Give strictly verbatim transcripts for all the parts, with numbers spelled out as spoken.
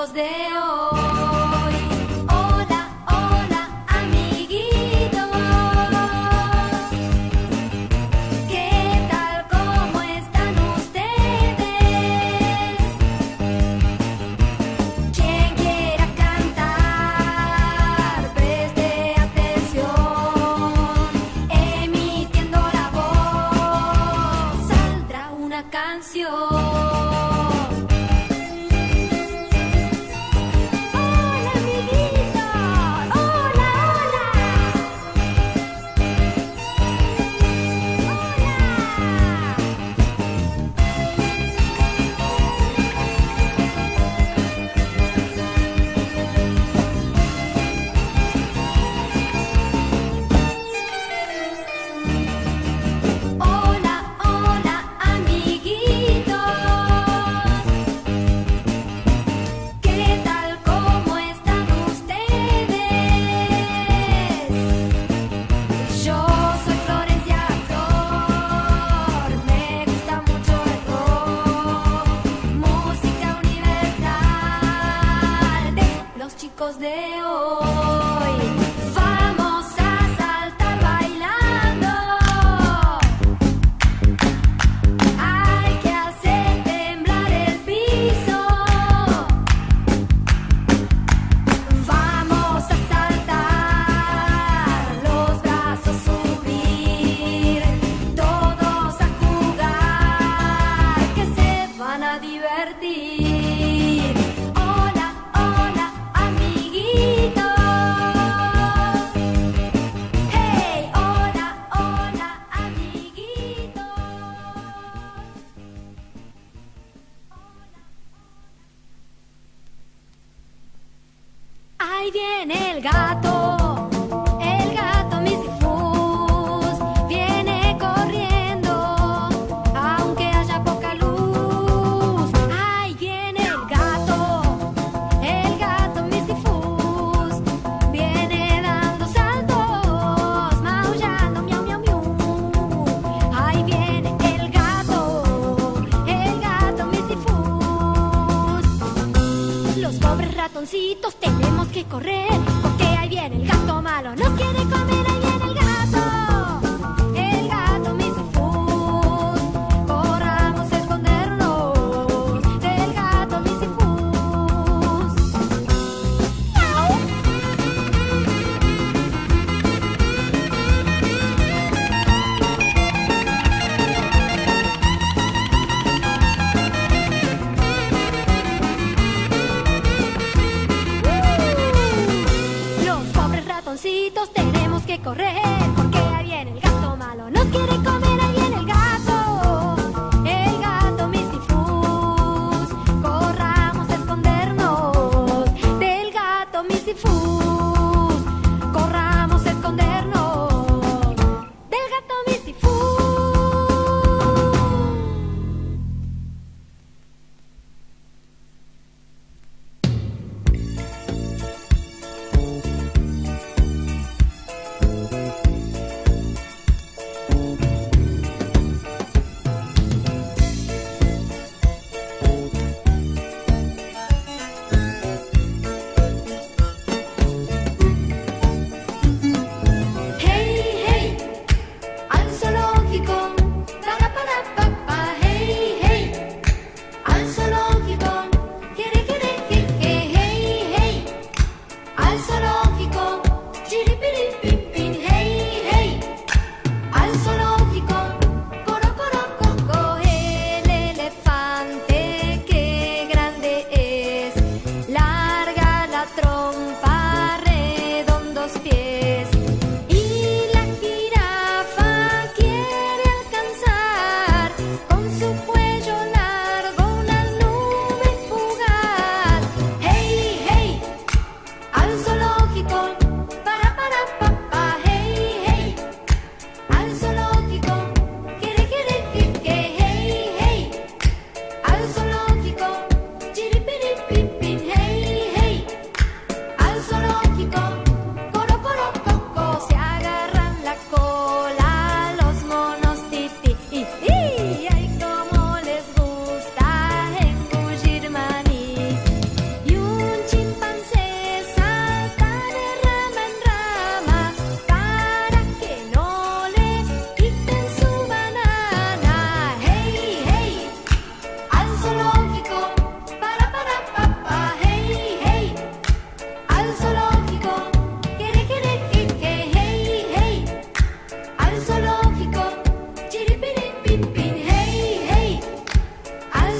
ojos de hoy. Hola, hola, amiguitos. ¿Qué tal? ¿Cómo están ustedes? Quien quiera cantar, preste atención. Emitiendo la voz, saldrá una canción. Chicos de hoy, vamos a saltar bailando. Hay que hacer temblar el piso. Vamos a saltar, los brazos subir, todos a jugar, que se van a divertir. Ahí viene el gato, el gato Misifus, viene corriendo, aunque haya poca luz. Ahí viene el gato, el gato Misifus, viene dando saltos, maullando, miau, miau, miau. Ahí viene el gato, el gato Misifus. Los pobres ratoncitos tenemos que correr, porque ahí viene el gato malo, nos quiere comer. Ahí viene el gato, el gato Misifus. Corramos a escondernos del gato Misifus. Tenemos que correr.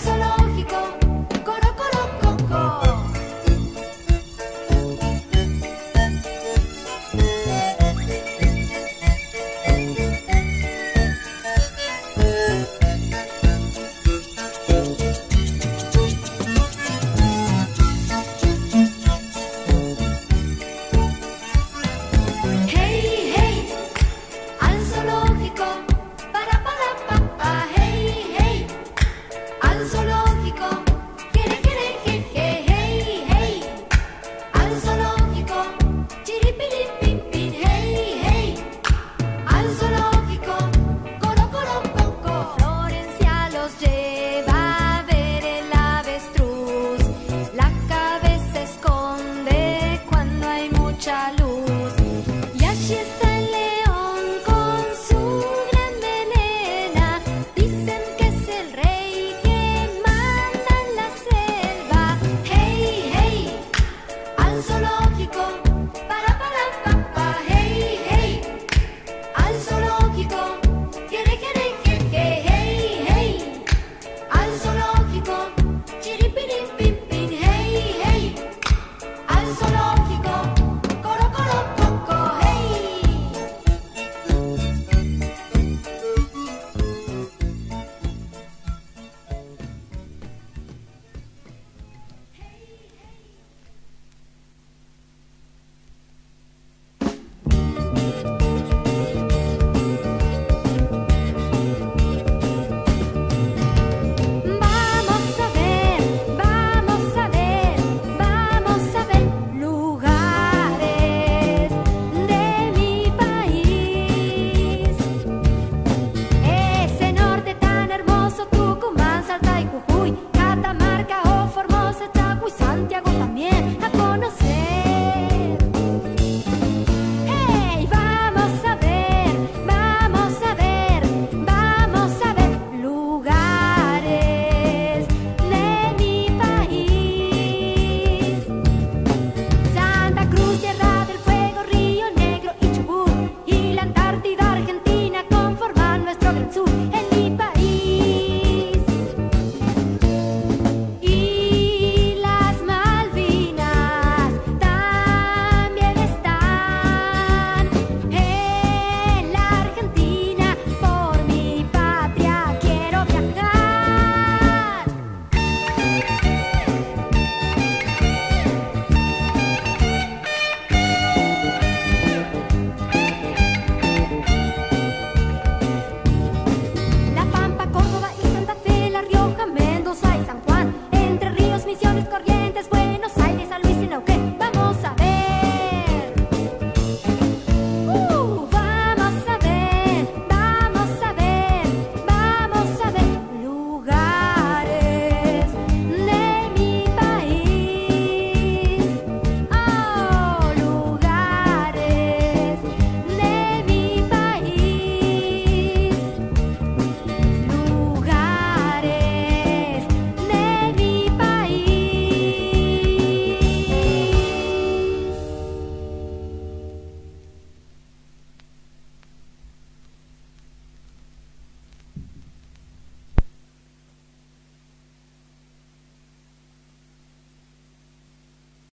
Mendoza y San